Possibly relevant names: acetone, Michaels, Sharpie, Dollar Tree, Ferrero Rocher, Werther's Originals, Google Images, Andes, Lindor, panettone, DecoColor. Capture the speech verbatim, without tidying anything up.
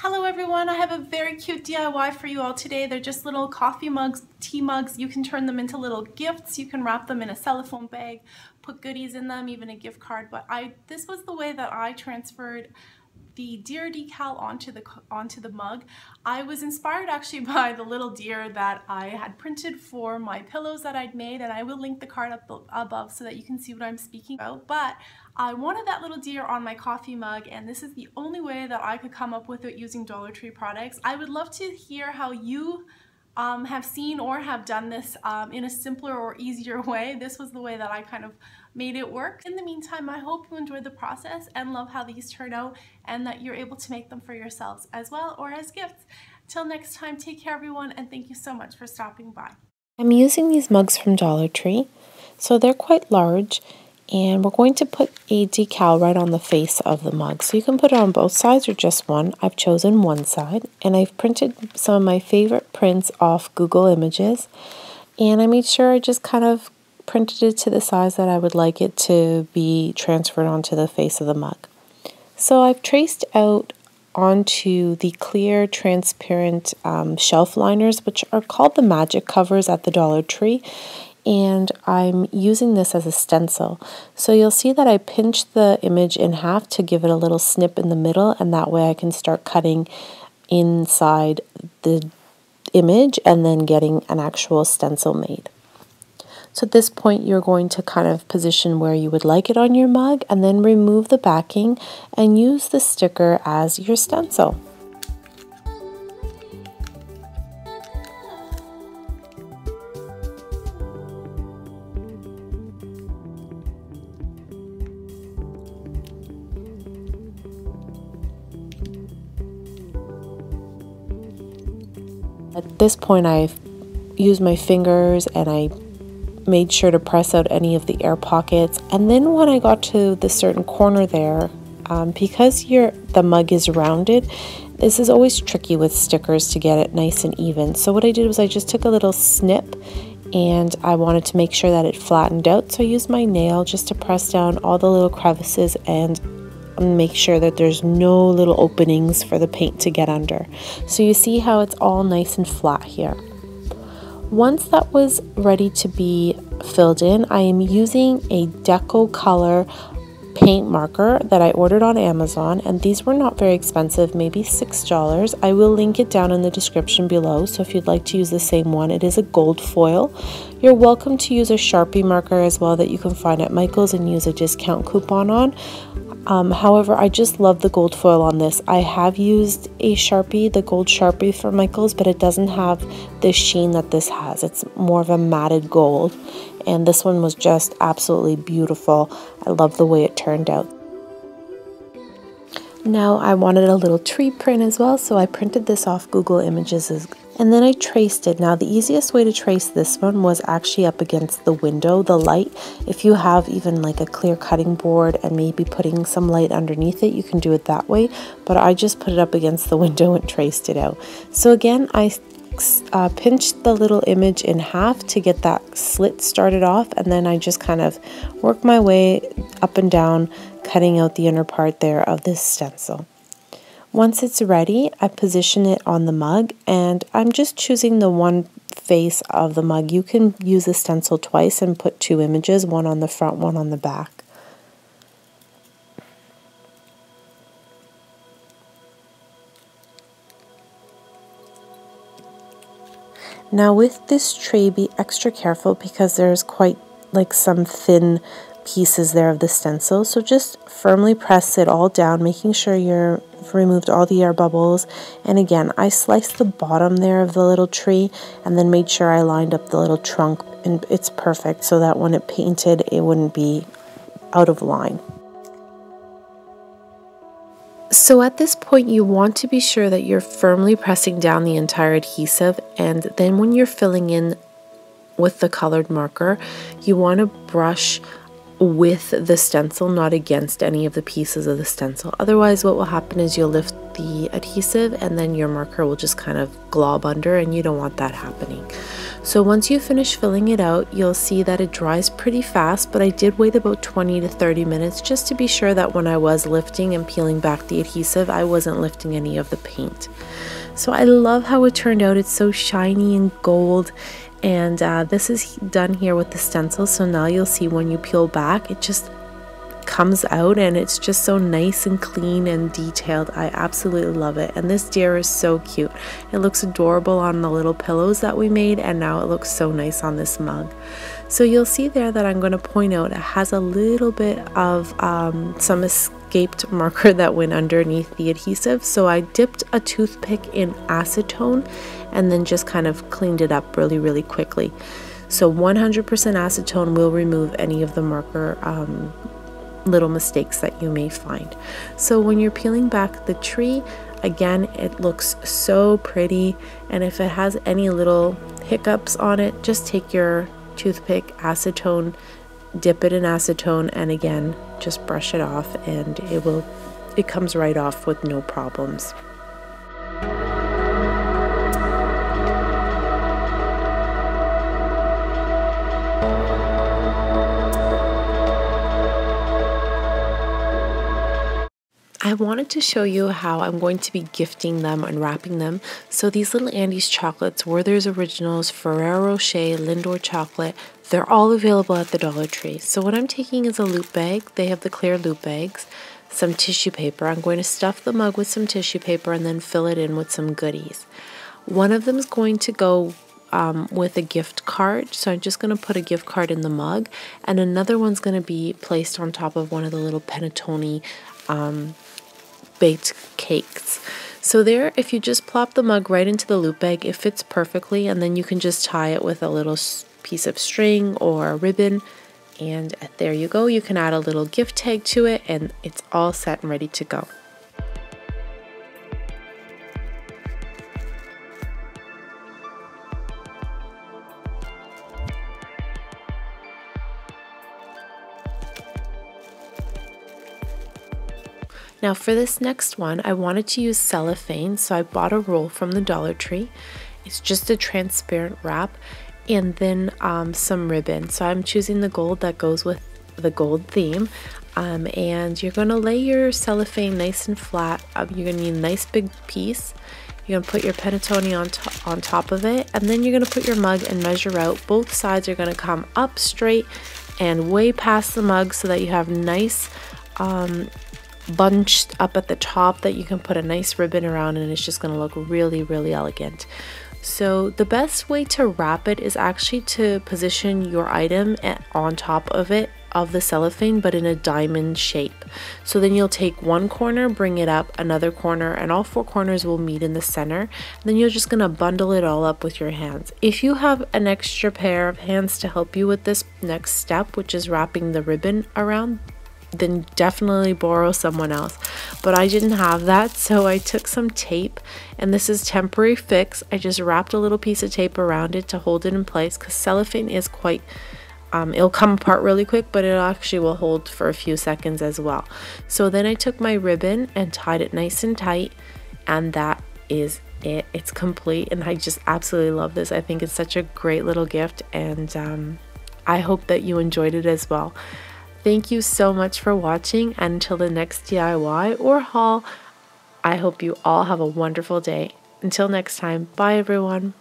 Hello everyone, I have a very cute D I Y for you all today. They're just little coffee mugs, tea mugs. You can turn them into little gifts. You can wrap them in a cellophane bag, put goodies in them, even a gift card. But I, this was the way that I transferred the deer decal onto the, onto the mug. I was inspired actually by the little deer that I had printed for my pillows that I'd made, and I will link the card up above so that you can see what I'm speaking about. But I wanted that little deer on my coffee mug, and this is the only way that I could come up with it using Dollar Tree products. I would love to hear how you um, have seen or have done this um, in a simpler or easier way. This was the way that I kind of made it work. In the meantime, I hope you enjoyed the process and love how these turn out and that you're able to make them for yourselves as well or as gifts. Till next time, take care everyone, and thank you so much for stopping by. I'm using these mugs from Dollar Tree, so they're quite large. And we're going to put a decal right on the face of the mug. So you can put it on both sides or just one. I've chosen one side, and I've printed some of my favorite prints off Google Images. And I made sure I just kind of printed it to the size that I would like it to be transferred onto the face of the mug. So I've traced out onto the clear transparent um, shelf liners, which are called the magic covers at the Dollar Tree. And I'm using this as a stencil. So you'll see that I pinched the image in half to give it a little snip in the middle, and that way I can start cutting inside the image and then getting an actual stencil made. So at this point you're going to kind of position where you would like it on your mug, and then remove the backing and use the sticker as your stencil. At this point, I've used my fingers and I made sure to press out any of the air pockets. And then when I got to the certain corner there, um, because your the mug is rounded, this is always tricky with stickers to get it nice and even. So what I did was I just took a little snip, and I wanted to make sure that it flattened out. So I used my nail just to press down all the little crevices and make sure that there's no little openings for the paint to get under. So you see how it's all nice and flat here. Once that was ready to be filled in, I am using a deco color paint marker that I ordered on Amazon, and these were not very expensive, maybe six dollars. I will link it down in the description below, so if you'd like to use the same one, it is a gold foil. You're welcome to use a Sharpie marker as well that you can find at Michaels and use a discount coupon on. Um, however, I just love the gold foil on this. I have used a Sharpie, the gold Sharpie for Michaels, but it doesn't have the sheen that this has. It's more of a matted gold, and this one was just absolutely beautiful. I love the way it turned out. Now I wanted a little tree print as well, so I printed this off Google Images as and then I traced it. Now the easiest way to trace this one was actually up against the window, the light. If you have even like a clear cutting board and maybe putting some light underneath it, you can do it that way. But I just put it up against the window and traced it out. So again, I uh, pinched the little image in half to get that slit started off. And then I just kind of worked my way up and down, cutting out the inner part there of this stencil. Once it's ready, I position it on the mug, and I'm just choosing the one face of the mug. You can use the stencil twice and put two images, one on the front, one on the back. Now with this tray, be extra careful because there's quite like some thin pieces there of the stencil, so just firmly press it all down, making sure you're removed all the air bubbles. And again, I sliced the bottom there of the little tree and then made sure I lined up the little trunk, and it's perfect so that when it painted it wouldn't be out of line. So at this point you want to be sure that you're firmly pressing down the entire adhesive, and then when you're filling in with the colored marker you want to brush with the stencil, not against any of the pieces of the stencil. Otherwise what will happen is you'll lift the adhesive and then your marker will just kind of glob under, and you don't want that happening. So once you finish filling it out, you'll see that it dries pretty fast, but I did wait about twenty to thirty minutes just to be sure that when I was lifting and peeling back the adhesive, I wasn't lifting any of the paint. So I love how it turned out. It's so shiny and gold. And uh, this is done here with the stencil, so now you'll see when you peel back, it just comes out and it's just so nice and clean and detailed. I absolutely love it. And this deer is so cute. It looks adorable on the little pillows that we made, and now it looks so nice on this mug. So you'll see there that I'm going to point out it has a little bit of um, some escaped marker that went underneath the adhesive. So I dipped a toothpick in acetone and then just kind of cleaned it up really, really quickly. So one hundred percent acetone will remove any of the marker um, little mistakes that you may find. So when you're peeling back the tree, again, it looks so pretty, and if it has any little hiccups on it, just take your toothpick, acetone, dip it in acetone, and again, just brush it off, and it will, it comes right off with no problems. I wanted to show you how I'm going to be gifting them and wrapping them. So these little Andes chocolates, Werther's Originals, Ferrero Rocher, Lindor chocolate, they're all available at the Dollar Tree. So what I'm taking is a loop bag. They have the clear loop bags, some tissue paper. I'm going to stuff the mug with some tissue paper and then fill it in with some goodies. One of them is going to go Um, with a gift card, so I'm just going to put a gift card in the mug, and another one's going to be placed on top of one of the little panettone um, baked cakes. So there, if you just plop the mug right into the loop bag, it fits perfectly, and then you can just tie it with a little piece of string or a ribbon, and there you go. You can add a little gift tag to it, and it's all set and ready to go. Now for this next one, I wanted to use cellophane, so I bought a roll from the Dollar Tree. It's just a transparent wrap, and then um, some ribbon. So I'm choosing the gold that goes with the gold theme. Um, and you're going to lay your cellophane nice and flat. Um, you're going to need a nice big piece. You're going to put your panettone on, to on top of it, and then you're going to put your mug and measure out. Both sides are going to come up straight and way past the mug so that you have nice... Um, bunched up at the top that you can put a nice ribbon around, and it's just going to look really, really elegant. So the best way to wrap it is actually to position your item at, on top of it, of the cellophane, but in a diamond shape. So then you'll take one corner, bring it up another corner, and all four corners will meet in the center. And then you're just going to bundle it all up with your hands. If you have an extra pair of hands to help you with this next step, which is wrapping the ribbon around, then definitely borrow someone else, but I didn't have that, so I took some tape, and this is temporary fix. I just wrapped a little piece of tape around it to hold it in place, because cellophane is quite um, it'll come apart really quick, but it actually will hold for a few seconds as well. So then I took my ribbon and tied it nice and tight, and that is it. It's complete, and I just absolutely love this. I think it's such a great little gift, and um, I hope that you enjoyed it as well. Thank you so much for watching, and until the next D I Y or haul, I hope you all have a wonderful day. Until next time, bye everyone.